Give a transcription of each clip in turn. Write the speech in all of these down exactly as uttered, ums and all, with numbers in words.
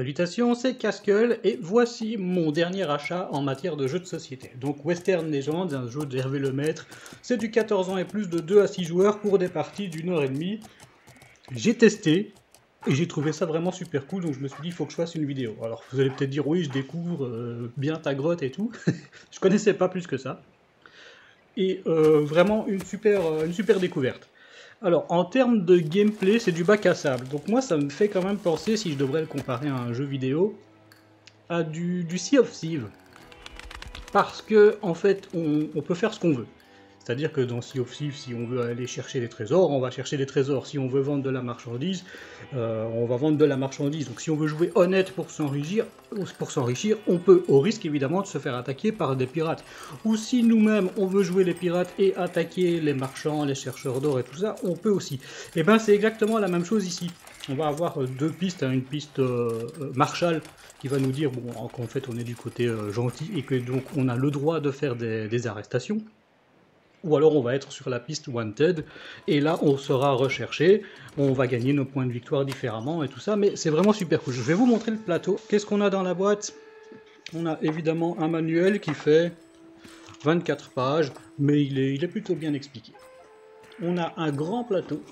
Salutations, c'est K.Skull et voici mon dernier achat en matière de jeux de société. Donc Western Legend, un jeu d'Hervé Le Maître, c'est du quatorze ans et plus de deux à six joueurs pour des parties d'une heure et demie. J'ai testé et j'ai trouvé ça vraiment super cool, donc je me suis dit il faut que je fasse une vidéo. Alors vous allez peut-être dire oui je découvre euh, bien ta grotte et tout, je connaissais pas plus que ça. Et euh, vraiment une super, euh, une super découverte. Alors, en termes de gameplay, c'est du bac à sable. Donc moi, ça me fait quand même penser, si je devrais le comparer à un jeu vidéo, à du, du Sea of Thieves. Parce que, en fait, on, on peut faire ce qu'on veut. C'est-à-dire que dans Sea of Thieves, si on veut aller chercher des trésors, on va chercher des trésors. Si on veut vendre de la marchandise, euh, on va vendre de la marchandise. Donc si on veut jouer honnête pour s'enrichir, pour s'enrichir, on peut, au risque évidemment de se faire attaquer par des pirates. Ou si nous-mêmes, on veut jouer les pirates et attaquer les marchands, les chercheurs d'or et tout ça, on peut aussi. Et bien c'est exactement la même chose ici. On va avoir deux pistes, hein, une piste euh, Marshall qui va nous dire bon, qu'en fait on est du côté euh, gentil et que donc on a le droit de faire des, des arrestations. Ou alors on va être sur la piste Wanted, et là on sera recherché, on va gagner nos points de victoire différemment et tout ça, mais c'est vraiment super cool. Je vais vous montrer le plateau. Qu'est-ce qu'on a dans la boîte? On a évidemment un manuel qui fait vingt-quatre pages, mais il est, il est plutôt bien expliqué. On a un grand plateau.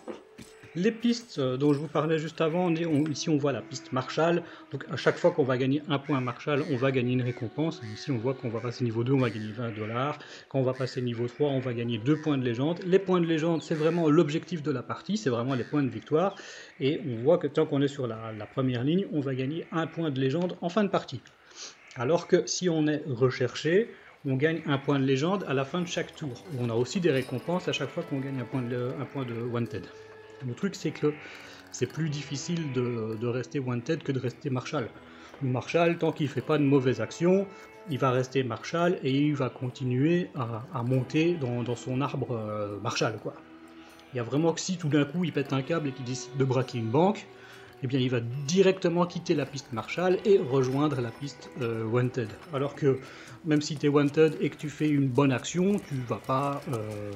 Les pistes dont je vous parlais juste avant, on est, on, ici on voit la piste Marshall, donc à chaque fois qu'on va gagner un point Marshall, on va gagner une récompense. Ici on voit qu'on va passer niveau deux, on va gagner vingt dollars, quand on va passer niveau trois, on va gagner deux points de légende. Les points de légende, c'est vraiment l'objectif de la partie, c'est vraiment les points de victoire, et on voit que tant qu'on est sur la, la première ligne, on va gagner un point de légende en fin de partie. Alors que si on est recherché, on gagne un point de légende à la fin de chaque tour. On a aussi des récompenses à chaque fois qu'on gagne un point de, un point de Wanted. Le truc, c'est que c'est plus difficile de, de rester Wanted que de rester Marshall. Marshall, tant qu'il ne fait pas de mauvaises actions, il va rester Marshall et il va continuer à, à monter dans, dans son arbre euh, Marshall, quoi. Il n'y a vraiment que si tout d'un coup il pète un câble et qu'il décide de braquer une banque, eh bien il va directement quitter la piste Marshall et rejoindre la piste euh, Wanted. Alors que même si tu es Wanted et que tu fais une bonne action, tu ne vas pas... Euh,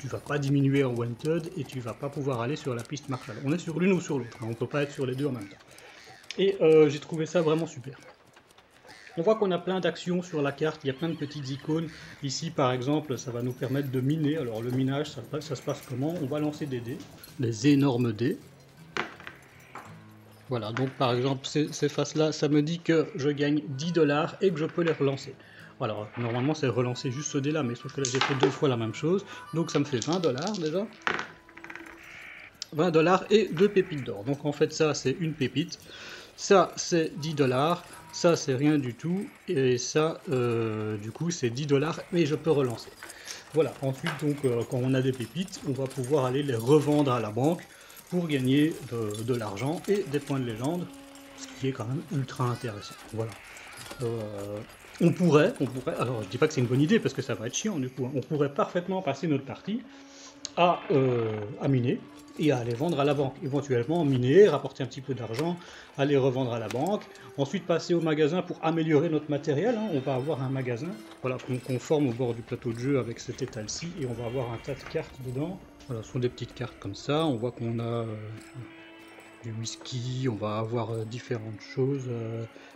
tu vas pas diminuer en Wanted et tu vas pas pouvoir aller sur la piste Marshall. On est sur l'une ou sur l'autre, on peut pas être sur les deux en même temps. Et euh, j'ai trouvé ça vraiment super. On voit qu'on a plein d'actions sur la carte, il y a plein de petites icônes. Ici par exemple, ça va nous permettre de miner. Alors le minage, ça, ça se passe comment? On va lancer des dés, des énormes dés. Voilà, donc par exemple, ces, ces faces-là, ça me dit que je gagne dix dollars et que je peux les relancer. Alors, normalement, c'est relancer juste ce dé-là, mais sauf que là, j'ai fait deux fois la même chose. Donc, ça me fait vingt dollars déjà. vingt dollars et deux pépites d'or. Donc, en fait, ça, c'est une pépite. Ça, c'est dix dollars. Ça, c'est rien du tout. Et ça, euh, du coup, c'est dix dollars. Mais je peux relancer. Voilà. Ensuite, donc, euh, quand on a des pépites, on va pouvoir aller les revendre à la banque pour gagner de, de l'argent et des points de légende. Ce qui est quand même ultra intéressant. Voilà. Euh... On pourrait, on pourrait, alors je dis pas que c'est une bonne idée parce que ça va être chiant du coup, hein. On pourrait parfaitement passer notre partie à, euh, à miner et à aller vendre à la banque. Éventuellement miner, rapporter un petit peu d'argent, aller revendre à la banque, ensuite passer au magasin pour améliorer notre matériel, hein. On va avoir un magasin, voilà, qu'on conforme au bord du plateau de jeu avec cet étal-ci et on va avoir un tas de cartes dedans. Voilà, ce sont des petites cartes comme ça, on voit qu'on a... Euh, du whisky, on va avoir différentes choses.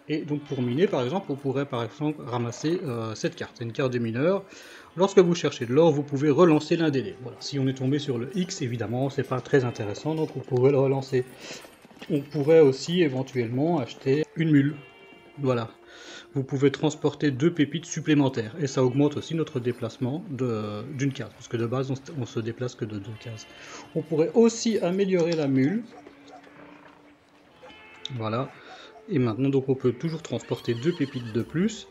Et donc pour miner par exemple, on pourrait par exemple ramasser euh, cette carte, c'est une carte des mineurs. Lorsque vous cherchez de l'or, vous pouvez relancer l'un des dés. Voilà. Si on est tombé sur le X, évidemment c'est pas très intéressant, donc on pourrait le relancer. On pourrait aussi éventuellement acheter une mule. Voilà. Vous pouvez transporter deux pépites supplémentaires et ça augmente aussi notre déplacement d'une case, parce que de base on, on se déplace que de deux cases. On pourrait aussi améliorer la mule. Voilà, et maintenant donc on peut toujours transporter deux pépites de plus,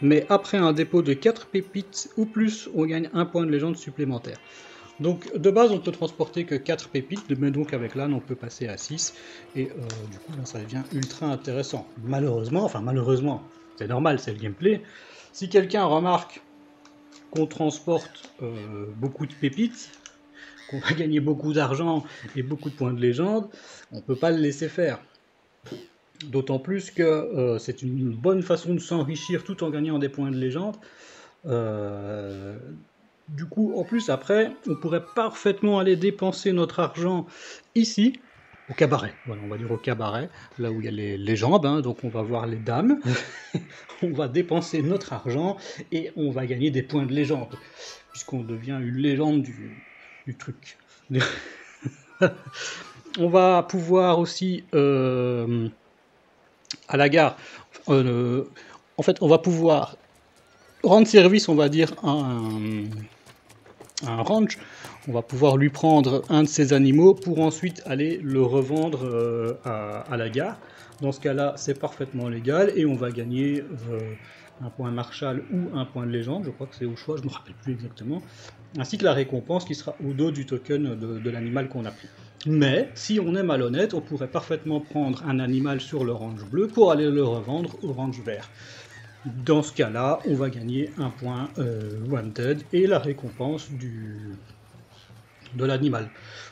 mais après un dépôt de quatre pépites ou plus, on gagne un point de légende supplémentaire. Donc de base on peut transporter que quatre pépites, mais donc avec l'âne on peut passer à six, et euh, du coup là, ça devient ultra intéressant. Malheureusement, enfin malheureusement, c'est normal, c'est le gameplay, si quelqu'un remarque qu'on transporte euh, beaucoup de pépites, qu'on va gagner beaucoup d'argent et beaucoup de points de légende, on ne peut pas le laisser faire. D'autant plus que euh, c'est une bonne façon de s'enrichir tout en gagnant des points de légende. Euh, du coup, en plus, après, on pourrait parfaitement aller dépenser notre argent ici au cabaret. Voilà, on va dire au cabaret, là où il y a les, les jambes, hein, donc on va voir les dames, on va dépenser notre argent et on va gagner des points de légende, puisqu'on devient une légende du, du truc. On va pouvoir aussi, euh, à la gare, euh, en fait, on va pouvoir rendre service, on va dire, à un, à un ranch. On va pouvoir lui prendre un de ses animaux pour ensuite aller le revendre euh, à, à la gare. Dans ce cas-là, c'est parfaitement légal et on va gagner euh, un point Marshall ou un point de légende. Je crois que c'est au choix, je ne me rappelle plus exactement. Ainsi que la récompense qui sera au dos du token de, de l'animal qu'on a pris. Mais, si on est malhonnête, on pourrait parfaitement prendre un animal sur le ranch bleu pour aller le revendre au ranch vert. Dans ce cas-là, on va gagner un point euh, wanted et la récompense du... de l'animal.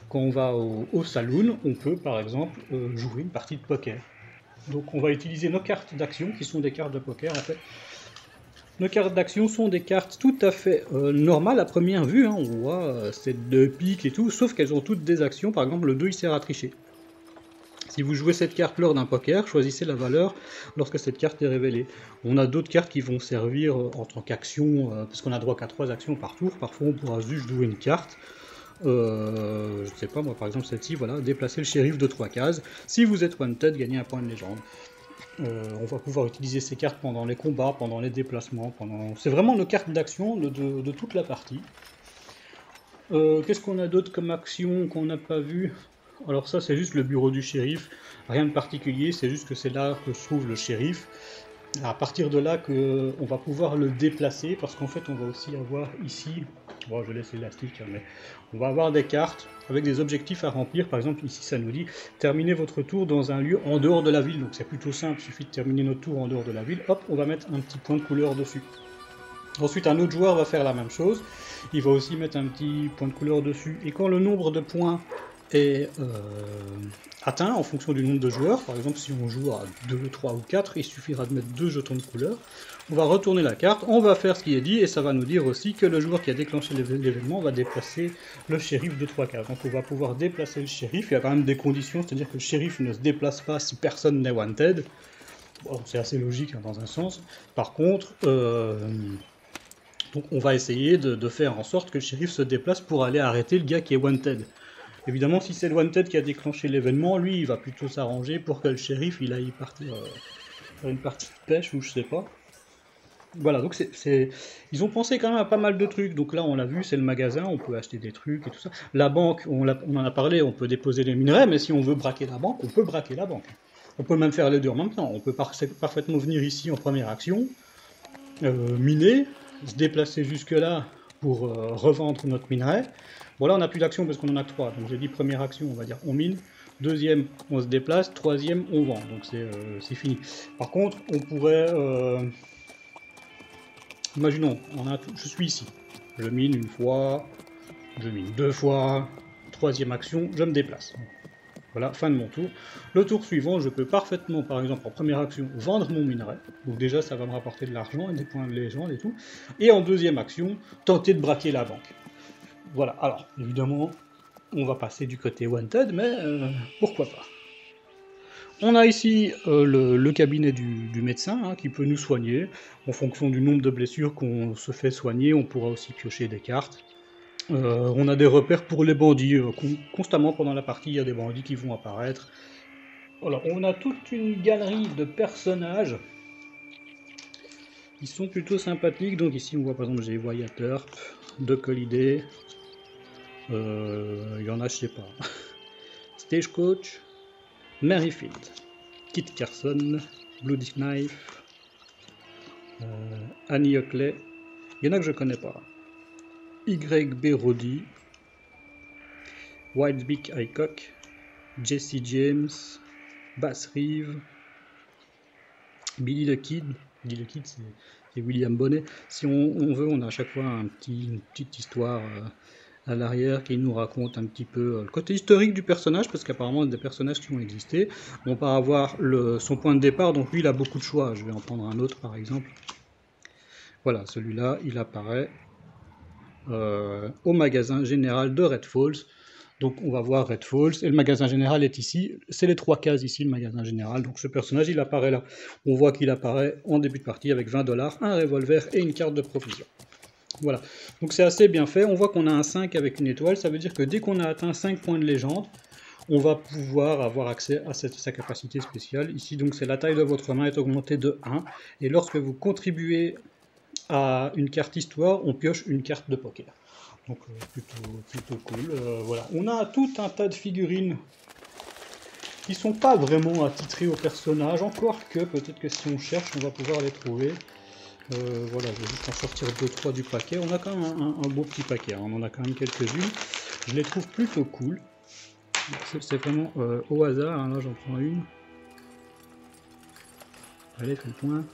Quand on va au, au saloon, on peut par exemple euh, jouer une partie de poker. Donc on va utiliser nos cartes d'action qui sont des cartes de poker en fait. Nos cartes d'action sont des cartes tout à fait euh, normales à première vue, hein. On voit euh, ces deux piques et tout, sauf qu'elles ont toutes des actions. Par exemple le deux il sert à tricher. Si vous jouez cette carte lors d'un poker, choisissez la valeur lorsque cette carte est révélée. On a d'autres cartes qui vont servir euh, en tant qu'action, euh, parce qu'on a droit qu'à trois actions par tour. Parfois on pourra juste jouer une carte. Euh, je ne sais pas, moi par exemple celle-ci, voilà, déplacer le shérif de trois cases. Si vous êtes wanted, gagnez un point de légende. Euh, on va pouvoir utiliser ces cartes pendant les combats, pendant les déplacements, pendant... C'est vraiment nos cartes d'action de, de, de toute la partie. Euh, Qu'est-ce qu'on a d'autre comme action qu'on n'a pas vu? Alors ça c'est juste le bureau du shérif, rien de particulier, c'est juste que c'est là que se trouve le shérif. À partir de là, que on va pouvoir le déplacer, parce qu'en fait, on va aussi avoir ici, bon, je laisse l'élastique, mais on va avoir des cartes avec des objectifs à remplir. Par exemple, ici, ça nous dit terminez votre tour dans un lieu en dehors de la ville. Donc, c'est plutôt simple, il suffit de terminer notre tour en dehors de la ville. Hop, on va mettre un petit point de couleur dessus. Ensuite, un autre joueur va faire la même chose. Il va aussi mettre un petit point de couleur dessus. Et quand le nombre de points est euh, atteint en fonction du nombre de joueurs. Par exemple, si on joue à deux, trois ou quatre, il suffira de mettre deux jetons de couleur. On va retourner la carte, on va faire ce qui est dit, et ça va nous dire aussi que le joueur qui a déclenché l'événement va déplacer le shérif de trois cases. Donc on va pouvoir déplacer le shérif, il y a quand même des conditions, c'est-à-dire que le shérif ne se déplace pas si personne n'est wanted. Bon, c'est assez logique hein, dans un sens. Par contre... Euh, donc on va essayer de, de faire en sorte que le shérif se déplace pour aller arrêter le gars qui est wanted. Évidemment, si c'est le wanted qui a déclenché l'événement, lui, il va plutôt s'arranger pour que le shérif, il aille partir euh, faire une partie de pêche ou je sais pas. Voilà, donc c'est... Ils ont pensé quand même à pas mal de trucs. Donc là, on l'a vu, c'est le magasin, on peut acheter des trucs et tout ça. La banque, on, on en a parlé, on peut déposer les minerais, mais si on veut braquer la banque, on peut braquer la banque. On peut même faire les deux en même temps. On peut par parfaitement venir ici en première action, euh, miner, se déplacer jusque-là pour euh, revendre notre minerai. Bon là on n'a plus d'action parce qu'on en a que trois, donc j'ai dit première action on va dire on mine, deuxième on se déplace, troisième on vend, donc c'est euh, fini. Par contre on pourrait, euh... imaginons, on a tout... je suis ici, je mine une fois, je mine deux fois, troisième action, je me déplace. Voilà, fin de mon tour. Le tour suivant, je peux parfaitement, par exemple, en première action, vendre mon minerai. Donc déjà, ça va me rapporter de l'argent et des points de légende et tout. Et en deuxième action, tenter de braquer la banque. Voilà, alors, évidemment, on va passer du côté wanted, mais euh, pourquoi pas. On a ici euh, le, le cabinet du, du médecin, hein, qui peut nous soigner. En fonction du nombre de blessures qu'on se fait soigner, on pourra aussi piocher des cartes. Euh, on a des repères pour les bandits, constamment pendant la partie il y a des bandits qui vont apparaître. Alors on a toute une galerie de personnages qui sont plutôt sympathiques, donc ici on voit par exemple j'ai Voyateur, Doc Holiday, euh, il y en a je sais pas, Stagecoach, Merrifield, Kit Carson, Bloody Knife, euh, Annie Oakley, il y en a que je connais pas. Y B Roddy, Wildbeak Hickok, Jesse James, Bass Reeve, Billy the Kid, Billy the Kid c'est William Bonney. Si on, on veut, on a à chaque fois un petit, une petite histoire euh, à l'arrière qui nous raconte un petit peu euh, le côté historique du personnage, parce qu'apparemment des personnages qui ont existé. On va avoir le, son point de départ, donc lui il a beaucoup de choix, je vais en prendre un autre par exemple. Voilà, celui-là il apparaît. Euh, au magasin général de Red Falls. Donc on va voir Red Falls, et le magasin général est ici, c'est les trois cases ici, le magasin général, donc ce personnage il apparaît là, on voit qu'il apparaît en début de partie avec vingt dollars, un revolver et une carte de provision. Voilà, donc c'est assez bien fait, on voit qu'on a un cinq avec une étoile, ça veut dire que dès qu'on a atteint cinq points de légende, on va pouvoir avoir accès à cette, sa capacité spéciale. Ici donc c'est la taille de votre main est augmentée de un, et lorsque vous contribuez à une carte histoire, on pioche une carte de poker. Donc euh, plutôt, plutôt cool, euh, voilà. On a tout un tas de figurines qui ne sont pas vraiment attitrées au personnage, encore que peut-être que si on cherche, on va pouvoir les trouver. Euh, voilà, je vais juste en sortir deux trois du paquet. On a quand même un, un, un beau petit paquet, hein. On en a quand même quelques-unes. Je les trouve plutôt cool. C'est vraiment euh, au hasard, hein. Là j'en prends une. Allez, fais le point.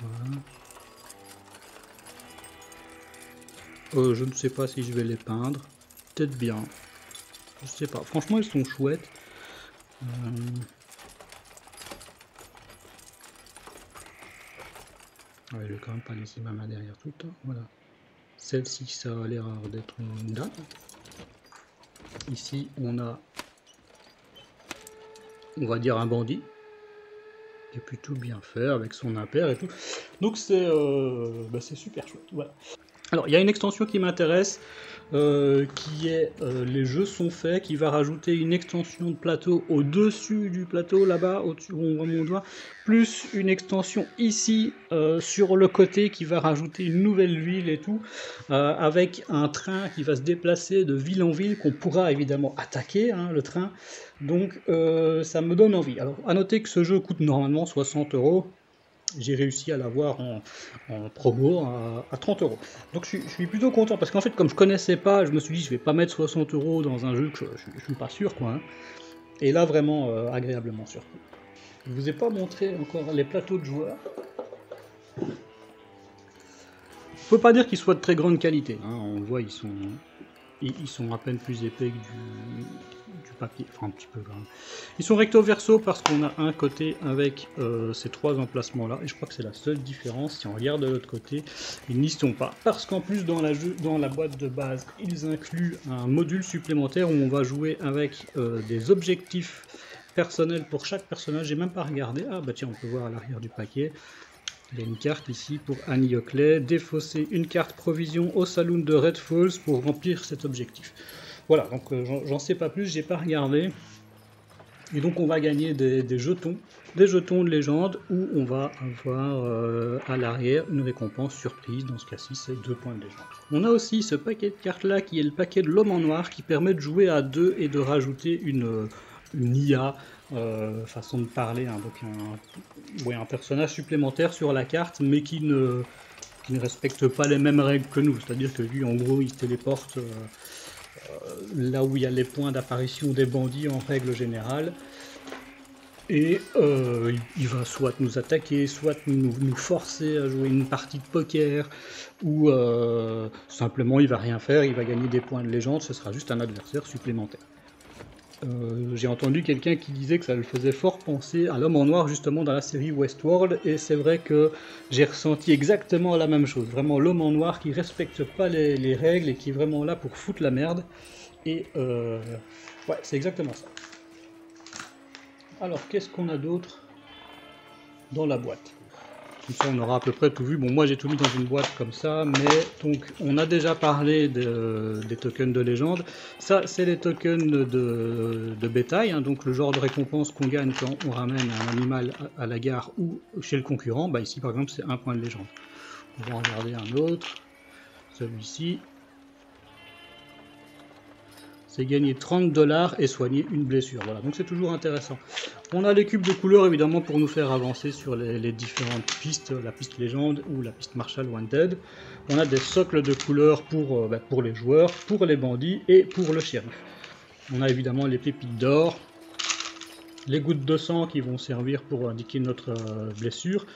Voilà. Euh, je ne sais pas si je vais les peindre, peut-être bien, je sais pas, franchement elles sont chouettes. Euh... Ouais, je vais quand même pas laisser ma main derrière tout le temps, voilà. Celle-ci ça a l'air d'être une dame. Ici on a, on va dire un bandit, qui est plutôt bien fait avec son impair et tout, donc c'est euh... bah, c'est super chouette, voilà. Alors, il y a une extension qui m'intéresse, euh, qui est euh, Les jeux sont faits, qui va rajouter une extension de plateau au-dessus du plateau, là-bas, au-dessus où on voit mon doigt, plus une extension ici, euh, sur le côté, qui va rajouter une nouvelle ville et tout, euh, avec un train qui va se déplacer de ville en ville, qu'on pourra évidemment attaquer, hein, le train. Donc, euh, ça me donne envie. Alors, à noter que ce jeu coûte normalement soixante euros. J'ai réussi à l'avoir en, en promo à, à trente euros. Donc je, je suis plutôt content parce qu'en fait, comme je connaissais pas, je me suis dit je vais pas mettre soixante euros dans un jeu que je, je, je suis pas sûr quoi. Hein. Et là vraiment euh, agréablement surpris. Je vous ai pas montré encore les plateaux de joueurs. Je peux pas dire qu'ils soient de très grande qualité. Hein, on le voit, ils sont ils, ils sont à peine plus épais que du. du papier, enfin un petit peu quand même. Ils sont recto verso parce qu'on a un côté avec euh, ces trois emplacements là, et je crois que c'est la seule différence. Si on regarde de l'autre côté, ils n'y sont pas, parce qu'en plus dans la, jeu, dans la boîte de base, ils incluent un module supplémentaire où on va jouer avec euh, des objectifs personnels pour chaque personnage. J'ai même pas regardé, ah bah tiens on peut voir à l'arrière du paquet, il y a une carte ici pour Annie Oakley, défausser une carte provision au saloon de Red Falls pour remplir cet objectif. Voilà, donc euh, j'en sais pas plus, j'ai pas regardé. Et donc on va gagner des, des jetons, des jetons de légende, où on va avoir euh, à l'arrière une récompense surprise, dans ce cas-ci c'est deux points de légende. On a aussi ce paquet de cartes-là, qui est le paquet de l'homme en noir, qui permet de jouer à deux et de rajouter une, une I A, euh, façon de parler, hein, donc un, ouais, un personnage supplémentaire sur la carte, mais qui ne, qui ne respecte pas les mêmes règles que nous, c'est-à-dire que lui en gros il téléporte... Euh, là où il y a les points d'apparition des bandits en règle générale, et euh, il va soit nous attaquer, soit nous, nous forcer à jouer une partie de poker, ou euh, simplement il va rien faire, il va gagner des points de légende, ce sera juste un adversaire supplémentaire. Euh, j'ai entendu quelqu'un qui disait que ça le faisait fort penser à l'homme en noir justement dans la série Westworld, et c'est vrai que j'ai ressenti exactement la même chose, vraiment l'homme en noir qui respecte pas les, les règles et qui est vraiment là pour foutre la merde, et euh, ouais c'est exactement ça. Alors qu'est-ce qu'on a d'autre dans la boîte? Comme ça on aura à peu près tout vu. Bon moi j'ai tout mis dans une boîte comme ça, mais donc on a déjà parlé de, des tokens de légende. Ça c'est les tokens de, de bétail, hein, donc le genre de récompense qu'on gagne quand on ramène un animal à, à la gare ou chez le concurrent. Bah ici par exemple c'est un point de légende. On va en regarder un autre, celui-ci. C'est gagner trente dollars et soigner une blessure. Voilà, donc c'est toujours intéressant. On a les cubes de couleur évidemment pour nous faire avancer sur les, les différentes pistes, la piste légende ou la piste Marshall Wanted. On a des socles de couleurs pour, euh, bah, pour les joueurs, pour les bandits et pour le shérif. On a évidemment les pépites d'or, les gouttes de sang qui vont servir pour indiquer notre euh, blessure.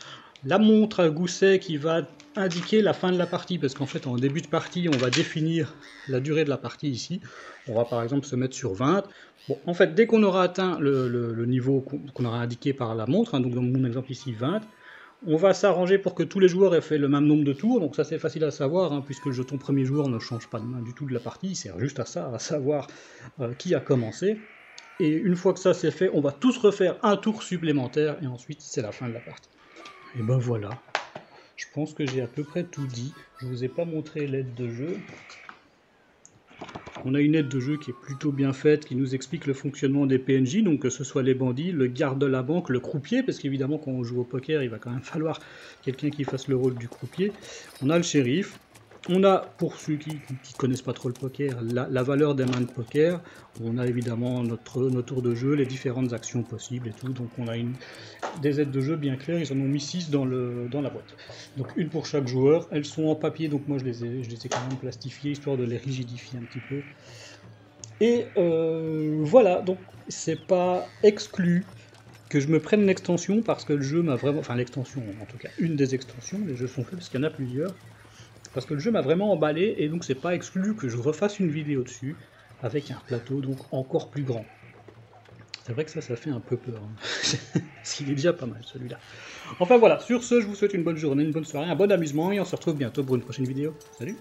La montre à gousset qui va indiquer la fin de la partie, parce qu'en fait en début de partie on va définir la durée de la partie ici, on va par exemple se mettre sur vingt. Bon, en fait dès qu'on aura atteint le, le, le niveau qu'on aura indiqué par la montre, hein, donc dans mon exemple ici vingt, On va s'arranger pour que tous les joueurs aient fait le même nombre de tours, donc ça c'est facile à savoir, hein, puisque le jeton premier joueur ne change pas de main du tout de la partie, il sert juste à ça, à savoir euh, qui a commencé. Et une fois que ça c'est fait, on va tous refaire un tour supplémentaire, et ensuite c'est la fin de la partie. Et ben voilà, je pense que j'ai à peu près tout dit, je vous ai pas montré l'aide de jeu. On a une aide de jeu qui est plutôt bien faite, qui nous explique le fonctionnement des P N J, donc que ce soit les bandits, le garde de la banque, le croupier, parce qu'évidemment quand on joue au poker, il va quand même falloir quelqu'un qui fasse le rôle du croupier. On a le shérif, on a, pour ceux qui ne connaissent pas trop le poker, la, la valeur des mains de poker, on a évidemment notre, notre tour de jeu, les différentes actions possibles et tout, donc on a une, des aides de jeu bien claires, ils en ont mis six dans, le, dans la boîte. Donc une pour chaque joueur, elles sont en papier, donc moi je les ai, je les ai quand même plastifiées, histoire de les rigidifier un petit peu. Et euh, voilà, donc c'est pas exclu que je me prenne l'extension, parce que le jeu m'a vraiment, enfin l'extension en tout cas, une des extensions, les jeux sont faits parce qu'il y en a plusieurs, parce que le jeu m'a vraiment emballé, et donc c'est pas exclu que je refasse une vidéo dessus, avec un plateau donc encore plus grand. C'est vrai que ça, ça fait un peu peur, hein. Parce qu'il est déjà pas mal celui-là. Enfin voilà, sur ce, je vous souhaite une bonne journée, une bonne soirée, un bon amusement, et on se retrouve bientôt pour une prochaine vidéo. Salut!